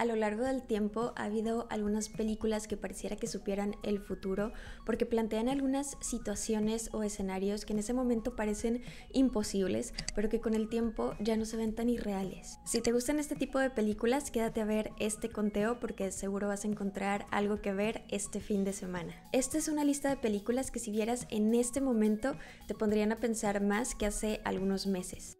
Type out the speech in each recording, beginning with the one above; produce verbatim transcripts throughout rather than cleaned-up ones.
A lo largo del tiempo ha habido algunas películas que pareciera que supieran el futuro porque plantean algunas situaciones o escenarios que en ese momento parecen imposibles, pero que con el tiempo ya no se ven tan irreales. Si te gustan este tipo de películas, quédate a ver este conteo porque seguro vas a encontrar algo que ver este fin de semana. Esta es una lista de películas que si vieras en este momento te pondrían a pensar más que hace algunos meses.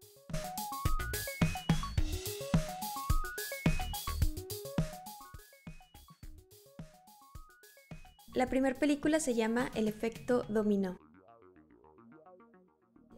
La primera película se llama El efecto dominó.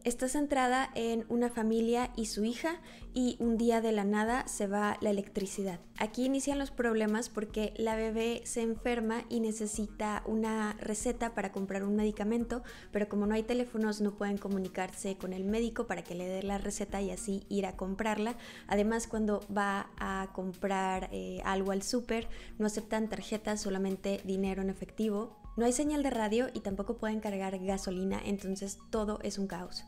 Está centrada en una familia y su hija y un día de la nada se va la electricidad. Aquí inician los problemas porque la bebé se enferma y necesita una receta para comprar un medicamento, pero como no hay teléfonos no pueden comunicarse con el médico para que le dé la receta y así ir a comprarla. Además, cuando va a comprar eh, algo al súper no aceptan tarjetas, solamente dinero en efectivo. No hay señal de radio y tampoco pueden cargar gasolina, entonces todo es un caos.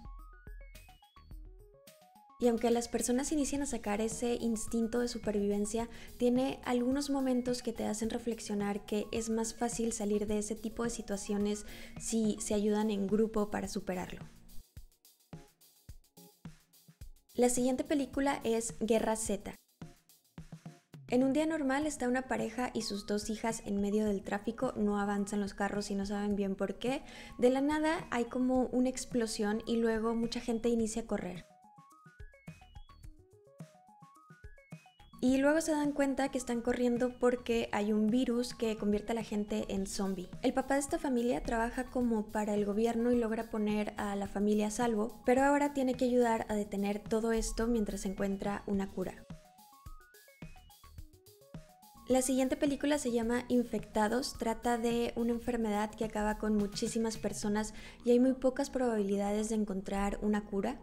Y aunque las personas inician a sacar ese instinto de supervivencia, tiene algunos momentos que te hacen reflexionar que es más fácil salir de ese tipo de situaciones si se ayudan en grupo para superarlo. La siguiente película es Guerra Z. En un día normal está una pareja y sus dos hijas en medio del tráfico, no avanzan los carros y no saben bien por qué. De la nada hay como una explosión y luego mucha gente inicia a correr. Y luego se dan cuenta que están corriendo porque hay un virus que convierte a la gente en zombie. El papá de esta familia trabaja como para el gobierno y logra poner a la familia a salvo, pero ahora tiene que ayudar a detener todo esto mientras se encuentra una cura. La siguiente película se llama Infectados, trata de una enfermedad que acaba con muchísimas personas y hay muy pocas probabilidades de encontrar una cura.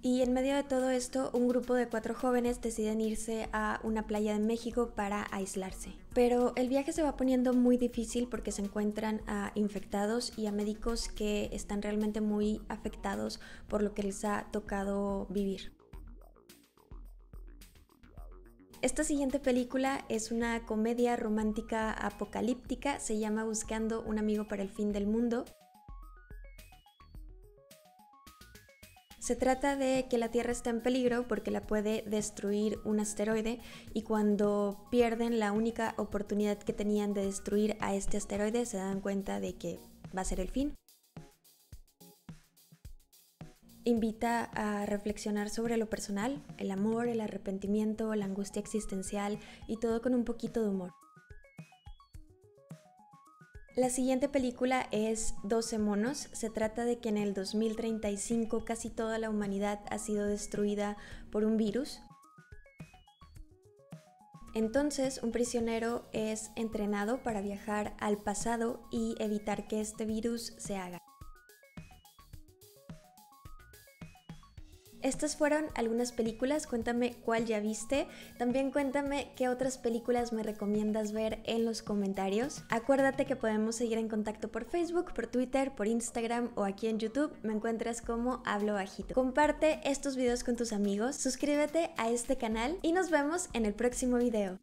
Y en medio de todo esto, un grupo de cuatro jóvenes deciden irse a una playa de México para aislarse. Pero el viaje se va poniendo muy difícil porque se encuentran a infectados y a médicos que están realmente muy afectados por lo que les ha tocado vivir. Esta siguiente película es una comedia romántica apocalíptica, se llama Buscando un amigo para el fin del mundo. Se trata de que la Tierra está en peligro porque la puede destruir un asteroide y cuando pierden la única oportunidad que tenían de destruir a este asteroide se dan cuenta de que va a ser el fin. Invita a reflexionar sobre lo personal, el amor, el arrepentimiento, la angustia existencial y todo con un poquito de humor. La siguiente película es doce monos. Se trata de que en el dos mil treinta y cinco casi toda la humanidad ha sido destruida por un virus. Entonces, un prisionero es entrenado para viajar al pasado y evitar que este virus se haga. Estas fueron algunas películas, cuéntame cuál ya viste, también cuéntame qué otras películas me recomiendas ver en los comentarios. Acuérdate que podemos seguir en contacto por Facebook, por Twitter, por Instagram o aquí en YouTube, me encuentras como Hablo Bajito. Comparte estos videos con tus amigos, suscríbete a este canal y nos vemos en el próximo video.